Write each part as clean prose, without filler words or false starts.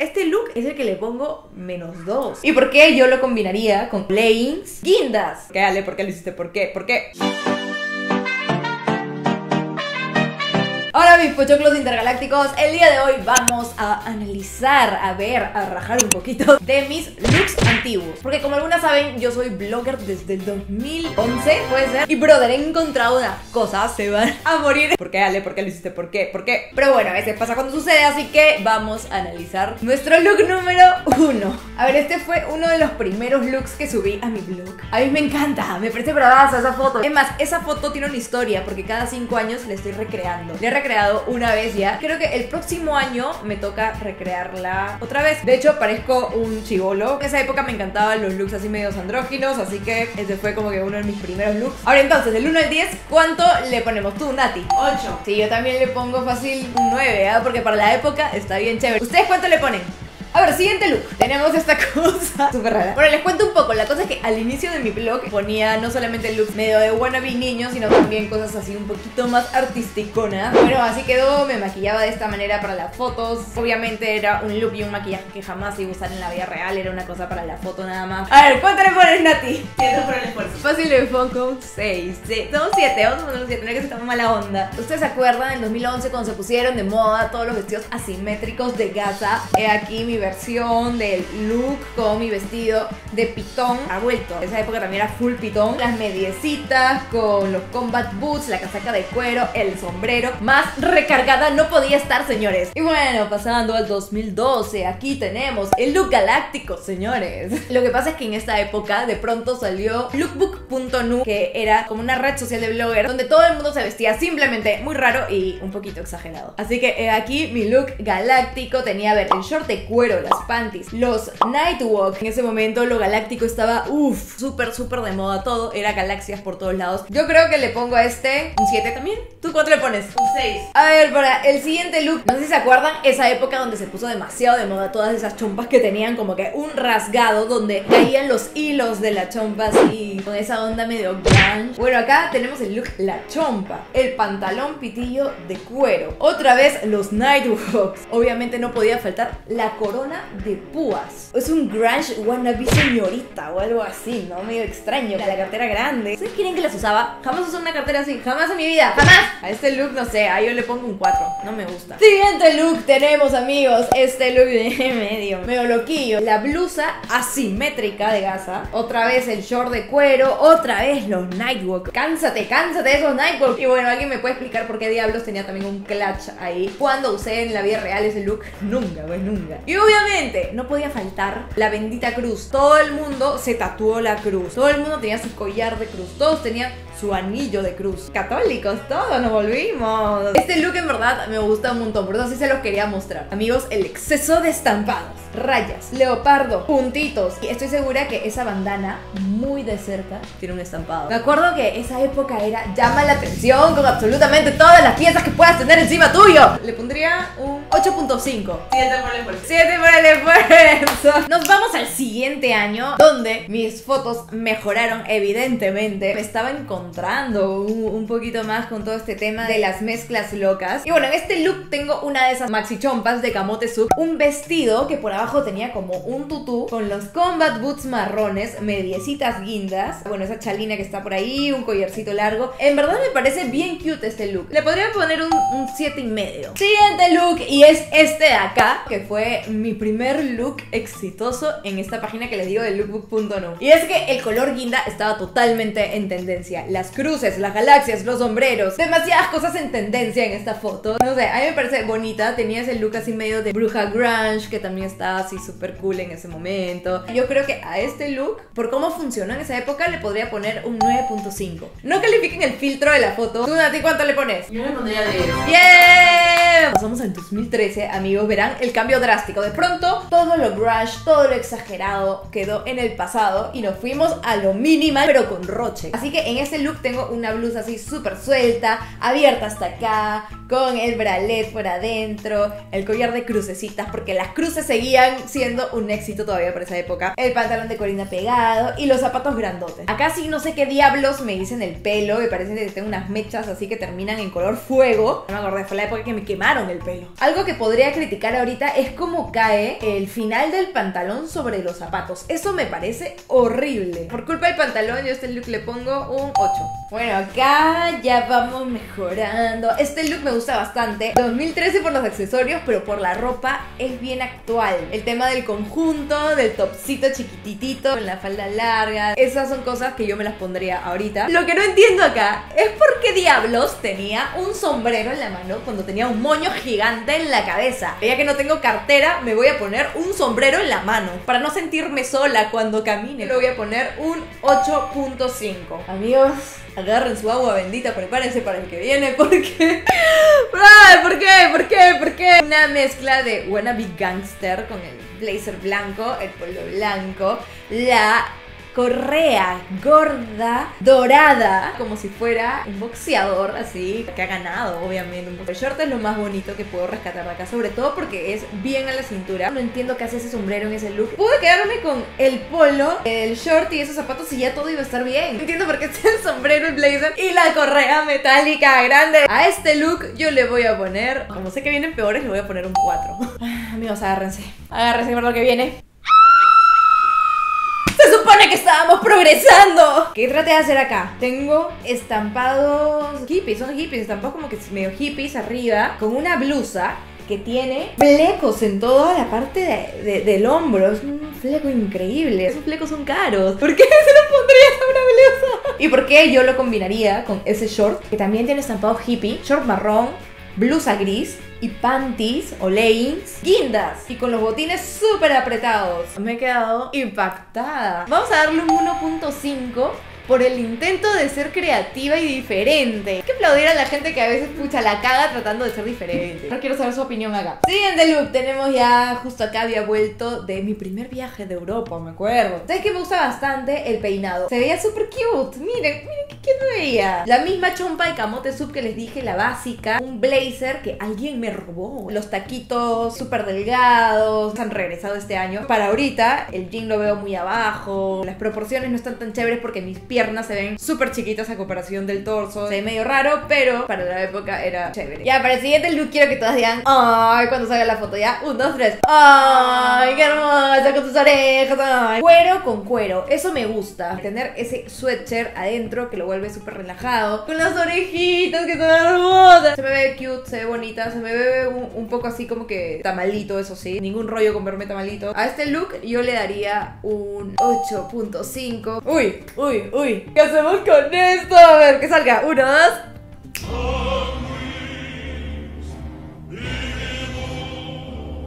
Este look es el que le pongo -2. ¿Y por qué yo lo combinaría con leggings? ¡Guindas! ¿Qué, Ale? ¿Por qué lo hiciste? ¿Por qué? ¿Por qué? Hola mis pochoclos intergalácticos, el día de hoy vamos a analizar, a ver, a rajar un poquito de mis looks antiguos. Porque como algunas saben, yo soy blogger desde el 2011, puede ser. Y brother, he encontrado unas cosas, se van a morir. ¿Por qué, Ale? ¿Por qué lo hiciste? ¿Por qué? ¿Por qué? Pero bueno, a veces pasa cuando sucede, así que vamos a analizar nuestro look número 1. A ver, este fue uno de los primeros looks que subí a mi blog. A mí me encanta, me parece bravaza esa foto. Es más, esa foto tiene una historia porque cada 5 años la estoy recreando. Recreado una vez ya. Creo que el próximo año me toca recrearla otra vez. De hecho, parezco un chibolo. En esa época me encantaban los looks así medios andróginos, así que ese fue como que uno de mis primeros looks. Ahora entonces, del 1 al 10, ¿cuánto le ponemos tú, Nati? 8. Sí, yo también le pongo fácil un 9, ¿eh? Porque para la época está bien chévere. ¿Ustedes cuánto le ponen? A ver, siguiente look. Tenemos esta cosa súper rara. Bueno, les cuento un poco. La cosa es que al inicio de mi blog ponía no solamente looks medio de wannabe niños, sino también cosas así un poquito más artisticonas. Bueno, así quedó. Me maquillaba de esta manera para las fotos. Obviamente era un look y un maquillaje que jamás iba a usar en la vida real. Era una cosa para la foto nada más. A ver, ¿cuánto le pones, Nati? 7 por el esfuerzo. Fácil, le pongo 6. Sí, no, 7. Vamos a poner un 7. No es que se tome mala onda. ¿Ustedes se acuerdan en 2011 cuando se pusieron de moda todos los vestidos asimétricos de gasa? He aquí mi versión del look con mi vestido de pitón ha vuelto. En esa época también era full pitón. Las mediecitas con los combat boots, la casaca de cuero, el sombrero. Más recargada no podía estar, señores. Y bueno, pasando al 2012, aquí tenemos el look galáctico, señores. Lo que pasa es que en esta época de pronto salió lookbook.nu, que era como una red social de blogger donde todo el mundo se vestía simplemente muy raro y un poquito exagerado. Así que aquí mi look galáctico tenía, a ver, el short de cuero, las panties, los nightwalk. En ese momento lo galáctico estaba súper de moda todo. Era galaxias por todos lados. Yo creo que le pongo a este un 7 también. ¿Tú cuánto le pones? Un 6. A ver, para el siguiente look. No sé si se acuerdan esa época donde se puso demasiado de moda todas esas chompas que tenían como que un rasgado donde caían los hilos de la chompa así, con esa onda medio grunge. Bueno, acá tenemos el look la chompa, el pantalón pitillo de cuero, otra vez los nightwalks. Obviamente no podía faltar la corona de púas. Es un grunge wannabe señorita o algo así, ¿no? Medio extraño. La cartera grande. ¿Ustedes quieren que las usaba? Jamás usé una cartera así. Jamás en mi vida. ¡Jamás! A este look, no sé, a yo le pongo un 4. No me gusta. Siguiente look tenemos, amigos. Este look de medio loquillo. La blusa asimétrica de gasa. Otra vez el short de cuero. Otra vez los nightwalk. Cánsate de esos nightwalk. Y bueno, alguien me puede explicar por qué diablos tenía también un clutch ahí. ¿Cuándo usé en la vida real ese look? Nunca, pues nunca. Y obviamente no podía faltar la bendita cruz. Todo el mundo se tatuó la cruz. Todo el mundo tenía su collar de cruz. Todos tenían su anillo de cruz. Católicos, todos nos volvimos. Este look en verdad me gusta un montón. Por eso sí se los quería mostrar. Amigos, el exceso de estampados, rayas, leopardo, puntitos. Y estoy segura que esa bandana muy de cerca tiene un estampado. Me acuerdo que esa época era llama la atención con absolutamente todas las piezas que puedas tener encima tuyo. Le pondría un 8.5. 7 por el esfuerzo. 7 por el esfuerzo. Nos vamos al siguiente año, donde mis fotos mejoraron evidentemente. Me estaba encontrando un poquito más con todo este tema de las mezclas locas. Y bueno, en este look tengo una de esas maxi chompas de camote sub, un vestido que por abajo tenía como un tutú con los combat boots marrones, mediecitas guindas, bueno, esa chalina que está por ahí, un collarcito largo. En verdad me parece bien cute este look. Le podría poner un 7.5. Siguiente look, y es este de acá, que fue mi primer look exitoso en esta página que les digo de lookbook.nu. Y es que el color guinda estaba totalmente en tendencia. Las cruces, las galaxias, los sombreros, demasiadas cosas en tendencia en esta foto. No sé, a mí me parece bonita. Tenía ese look así medio de bruja grunge, que también estaba así súper cool en ese momento. Yo creo que a este look, por cómo funcionó en esa época, le podría poner un 9.5. No califiquen el filtro de la foto. ¿Tú, Nati, cuánto le pones? Yo le pondría de 10. ¡Yeah! Pasamos al 2013, amigos. Verán el cambio drástico. De pronto, todo lo grunge, todo lo exagerado quedó en el pasado y nos fuimos a lo minimal, pero con roche. Así que en este look tengo una blusa así súper suelta, abierta hasta acá, con el bralet por adentro, el collar de crucecitas, porque las cruces seguían siendo un éxito todavía por esa época, el pantalón de colina pegado y los zapatos grandotes. Acá sí no sé qué diablos me hice en el pelo, me parece que tengo unas mechas así que terminan en color fuego. No me acordé, fue la época que me quemaron el pelo. Algo que podría criticar ahorita es cómo cae el final del pantalón sobre los zapatos. Eso me parece horrible. Por culpa del pantalón yo a este look le pongo un 8. Bueno, acá ya vamos mejorando. Este look me gusta bastante. 2013 por los accesorios, pero por la ropa es bien actual. El tema del conjunto, del topcito chiquititito, con la falda larga, esas son cosas que yo me las pondría ahorita. Lo que no entiendo acá es por qué diablos tenía un sombrero en la mano cuando tenía un moño gigante en la cabeza. Ya que no tengo cartera, me voy a poner un sombrero en la mano para no sentirme sola cuando camine. Le voy a poner un 8.5. Amigos, agarren su agua bendita, prepárense para el que viene, porque... ¿Por qué? ¿Por qué? ¿Por qué? Una mezcla de wannabe gangster con el blazer blanco, el polo blanco, la correa gorda, dorada, como si fuera un boxeador así, que ha ganado obviamente. El short es lo más bonito que puedo rescatar de acá, sobre todo porque es bien a la cintura. No entiendo qué hace ese sombrero en ese look. Pude quedarme con el polo, el short y esos zapatos y ya todo iba a estar bien. No entiendo por qué está el sombrero, el blazer y la correa metálica grande. A este look yo le voy a poner, como sé que vienen peores, le voy a poner un 4. Amigos, agárrense, agárrense por lo que viene. Que estábamos progresando. ¿Qué traté de hacer acá? Tengo estampados hippies, son hippies, estampados como que medio hippies arriba, con una blusa que tiene flecos en toda la parte del hombro. Es un fleco increíble. Esos flecos son caros. ¿Por qué se los pondrías a una blusa? ¿Y por qué yo lo combinaría con ese short que también tiene estampado hippie? Short marrón, blusa gris y panties o leggings guindas y con los botines súper apretados. Me he quedado impactada. Vamos a darle un 1.5 por el intento de ser creativa y diferente. Hay que aplaudir a la gente que a veces, pucha, la caga tratando de ser diferente. No quiero saber su opinión acá. Siguiente look, tenemos ya, justo acá había vuelto de mi primer viaje de Europa, me acuerdo. ¿Sabes qué? Me gusta bastante el peinado. Se veía súper cute. Miren, miren qué cute me veía. La misma chompa de camote sub que les dije, la básica. Un blazer que alguien me robó. Los taquitos súper delgados. Han regresado este año. Para ahorita, el jean lo veo muy abajo. Las proporciones no están tan chéveres porque mis pies se ven súper chiquitas a comparación del torso. Se ve medio raro, pero para la época era chévere. Ya, para el siguiente look quiero que todas digan ¡ay! Cuando salga la foto, ya, 1, 2, 3 ¡ay! ¡Qué hermosa con tus orejas! ¡Ay! Cuero con cuero, eso me gusta. Tener ese sweatshirt adentro que lo vuelve súper relajado, con las orejitas que son hermosas. Se me ve cute, se ve bonita. Se me ve un poco así como que tamalito, eso sí. Ningún rollo con verme tamalito. A este look yo le daría un 8.5. ¡Uy! ¡Uy! ¡Uy! ¿Qué hacemos con esto? A ver, que salga. 1, 2.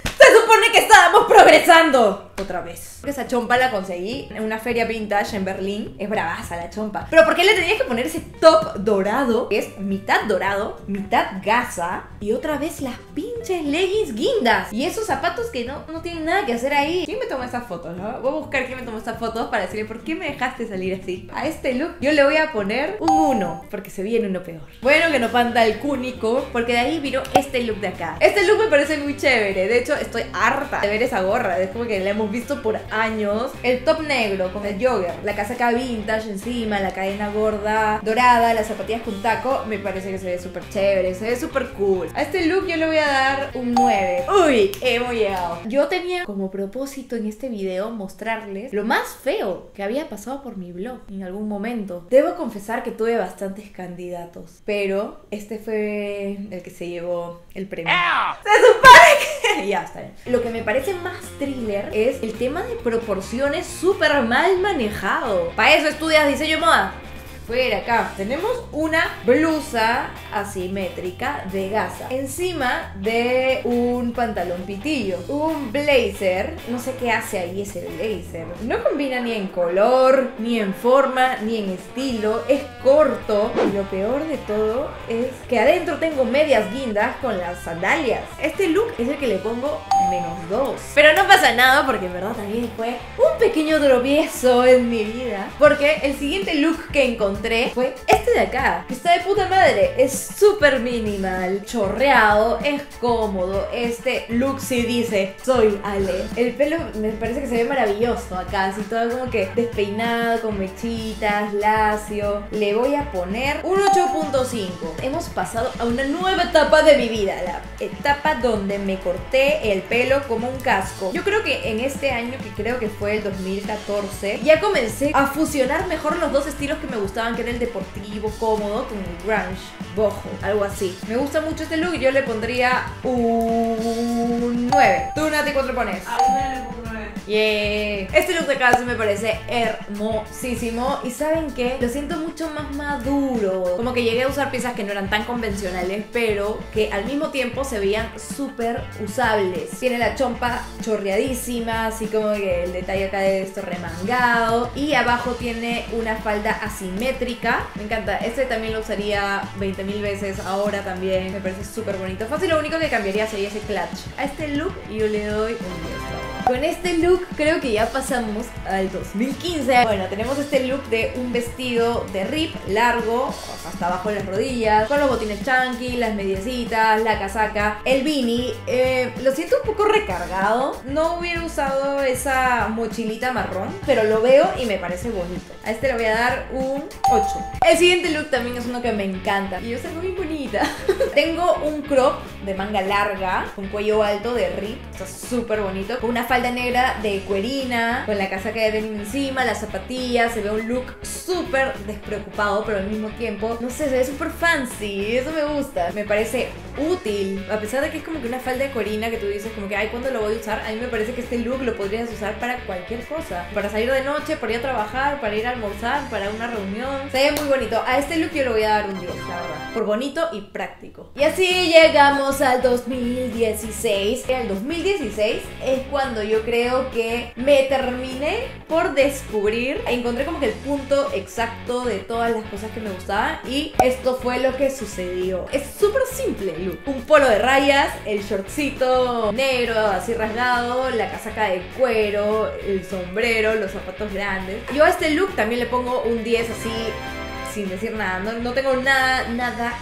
Se supone que estábamos progresando. Otra vez. Esa chompa la conseguí en una feria vintage en Berlín. Es bravaza la chompa. Pero ¿por qué le tenías que poner ese top dorado? Que es mitad dorado, mitad gasa. Y otra vez las pinches leggings guindas. Y esos zapatos que no tienen nada que hacer ahí. ¿Quién me tomó esas fotos? ¿No? Voy a buscar quién me tomó estas fotos para decirle por qué me dejaste salir así. A este look yo le voy a poner un 1. Porque se viene uno peor. Bueno, que no panda el cúnico. Porque de ahí vino este look de acá. Este look me parece muy chévere. De hecho, estoy harta de ver esa gorra. Es como que la hemos visto por años. El top negro con el jogger, la casaca vintage encima, la cadena gorda dorada, las zapatillas con taco. Me parece que se ve súper chévere, se ve súper cool. A este look yo le voy a dar un 9. ¡Uy! Hemos llegado. Yo tenía como propósito en este video mostrarles lo más feo que había pasado por mi blog en algún momento. Debo confesar que tuve bastantes candidatos, pero este fue el que se llevó el premio. ¡Se supone que... ya está bien! Lo que me parece más thriller es el tema de proporciones súper mal manejado. Para eso estudias diseño y moda. Fuera acá. Tenemos una blusa asimétrica de gasa encima de un pantalón pitillo. Un blazer. No sé qué hace ahí ese blazer. No combina ni en color, ni en forma, ni en estilo. Es corto. Y lo peor de todo es que adentro tengo medias guindas con las sandalias. Este look es el que le pongo -2. Pero no pasa nada porque en verdad también fue un pequeño tropiezo en mi vida. Porque el siguiente look que encontré encontré fue este de acá, que está de puta madre. Es súper minimal, chorreado, es cómodo. Este look sí dice, soy Ale. El pelo me parece que se ve maravilloso acá, así todo como que despeinado, con mechitas, lacio. Le voy a poner un 8.5. Hemos pasado a una nueva etapa de mi vida, la etapa donde me corté el pelo como un casco. Yo creo que en este año, que creo que fue el 2014, ya comencé a fusionar mejor los dos estilos que me gustaban, que era el deportivo cómodo con el grunge, boho, algo así. Me gusta mucho este look y yo le pondría un 9. ¿Tú, Nati, cuánto pones? A un 9. Yeah. Este look de acá me parece hermosísimo. Y ¿saben qué? Lo siento mucho más maduro. Como que llegué a usar piezas que no eran tan convencionales, pero que al mismo tiempo se veían súper usables. Tiene la chompa chorreadísima, así como que el detalle acá de esto remangado. Y abajo tiene una falda asimétrica. Me encanta, este también lo usaría 20.000 veces ahora también. Me parece súper bonito. Fácil, lo único que cambiaría sería ese clutch. A este look yo le doy un 10. Con este look creo que ya pasamos al 2015. Bueno, tenemos este look de un vestido de rip largo, hasta abajo de las rodillas, con los botines chunky, las mediecitas, la casaca, el beanie. Lo siento un poco recargado. No hubiera usado esa mochilita marrón, pero lo veo y me parece bonito. A este le voy a dar un 8. El siguiente look también es uno que me encanta y yo salgo muy bonita. Tengo un crop de manga larga con cuello alto de rip. Está súper bonito, con una falda negra de cuerina, con la casaca de denim encima, las zapatillas. Se ve un look súper despreocupado, pero al mismo tiempo, no sé, se ve súper fancy. Eso me gusta, me parece útil. A pesar de que es como que una falda de cuerina que tú dices como que, ay, ¿cuándo lo voy a usar? A mí me parece que este look lo podrías usar para cualquier cosa, para salir de noche, para ir a trabajar, para ir a almorzar, para una reunión. Se ve muy bonito. A este look yo le voy a dar un 10, la verdad, por bonito y práctico. Y así llegamos al 2016. En el 2016 es cuando yo creo que me terminé por descubrir. Encontré como que el punto exacto de todas las cosas que me gustaban, y esto fue lo que sucedió. Es súper simple el look: un polo de rayas, el shortcito negro así rasgado, la casaca de cuero, el sombrero, los zapatos grandes. Yo a este look también le pongo un 10, así sin decir nada. No tengo nada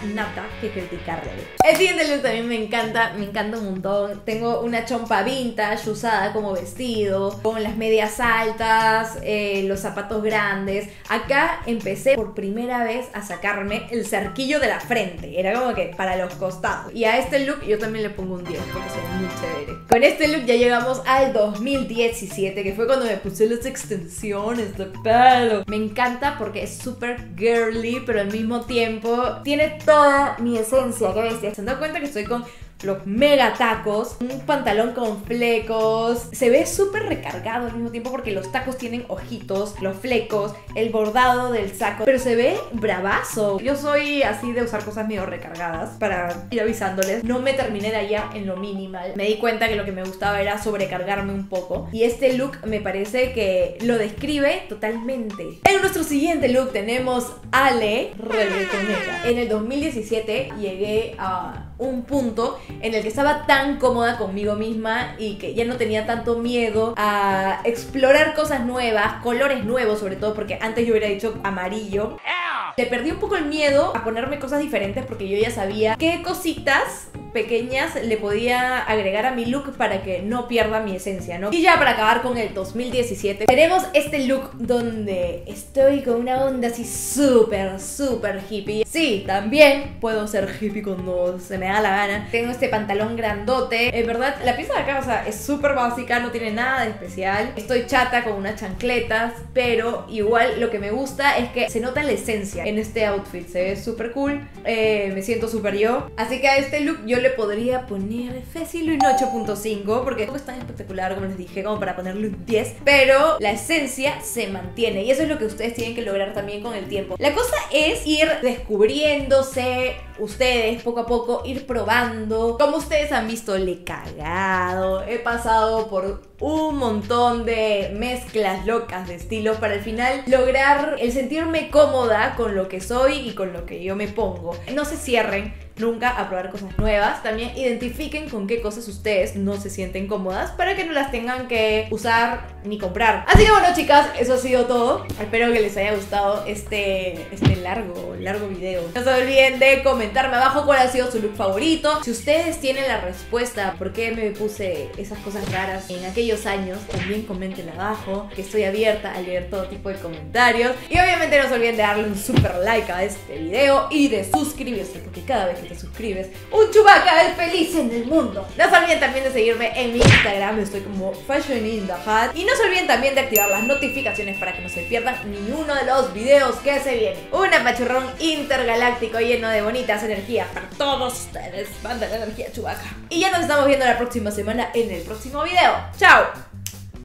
que criticarle. El siguiente look también me encanta un montón. Tengo una chompa vintage usada como vestido, con las medias altas, los zapatos grandes. Acá empecé por primera vez a sacarme el cerquillo de la frente, era como que para los costados. Y a este look yo también le pongo un 10, porque se ve muy chévere. Con este look ya llegamos al 2017, que fue cuando me puse las extensiones de pelo. Me encanta porque es súper girl, pero al mismo tiempo tiene toda mi esencia. ¿Qué bestia? Se han dado cuenta que estoy con los mega tacos, un pantalón con flecos. Se ve súper recargado al mismo tiempo porque los tacos tienen ojitos, los flecos, el bordado del saco, pero se ve bravazo. Yo soy así de usar cosas medio recargadas, para ir avisándoles. No me terminé de allá en lo minimal. Me di cuenta que lo que me gustaba era sobrecargarme un poco, y este look me parece que lo describe totalmente. En nuestro siguiente look tenemos Ale Rebetonera. En el 2017 llegué a un punto en el que estaba tan cómoda conmigo misma y que ya no tenía tanto miedo a explorar cosas nuevas, colores nuevos, sobre todo porque antes yo hubiera dicho amarillo. Le perdí un poco el miedo a ponerme cosas diferentes porque yo ya sabía qué cositas pequeñas le podía agregar a mi look para que no pierda mi esencia, ¿no? Y ya para acabar con el 2017 tenemos este look donde estoy con una onda así súper hippie. Sí, también puedo ser hippie cuando se me da la gana. Tengo este pantalón grandote. En verdad, la pieza de acá, o sea, es súper básica, no tiene nada de especial. Estoy chata con unas chancletas, pero igual lo que me gusta es que se nota la esencia en este outfit. Se ve súper cool, me siento súper yo. Así que a este look yo le podría poner fácil un 8.5, porque no es tan espectacular, como les dije, como para ponerle un 10, pero la esencia se mantiene, y eso es lo que ustedes tienen que lograr también con el tiempo. La cosa es ir descubriéndose ustedes poco a poco, ir probando. Como ustedes han visto, le he cagado, he pasado por un montón de mezclas locas de estilos para al final lograr el sentirme cómoda con lo que soy y con lo que yo me pongo. No se cierren nunca a probar cosas nuevas. También identifiquen con qué cosas ustedes no se sienten cómodas para que no las tengan que usar ni comprar. Así que bueno, chicas, eso ha sido todo. Espero que les haya gustado este largo video. No se olviden de comentarme abajo cuál ha sido su look favorito. Si ustedes tienen la respuesta por qué me puse esas cosas raras en aquellos años, también comentenla abajo, que estoy abierta a leer todo tipo de comentarios. Y obviamente no se olviden de darle un super like a este video y de suscribirse, porque cada vez que te suscribes, un Chewbacca es feliz en el mundo. No se olviden también de seguirme en mi Instagram, estoy como Fashionindahat. Y no se olviden también de activar las notificaciones para que no se pierdan ninguno de los videos que se vienen. Un apachurrón intergaláctico lleno de bonitas energías para todos ustedes. Manda la energía, Chewbacca. Y ya nos estamos viendo la próxima semana en el próximo video. ¡Chao!